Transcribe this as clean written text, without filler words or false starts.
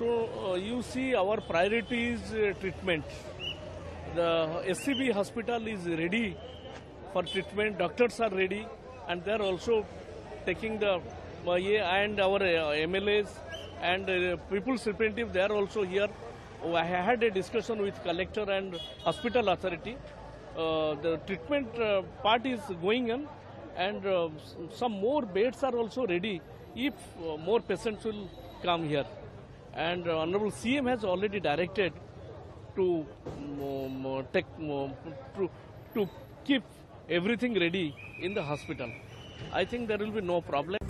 So you see our priority is treatment. The SCB hospital is ready for treatment, doctors are ready, and they are also taking the and our MLAs and people's representative, they are also here. I had a discussion with collector and hospital authority. The treatment part is going on, and some more beds are also ready if more patients will come here. And Honorable CM has already directed to keep everything ready in the hospital. I think there will be no problem.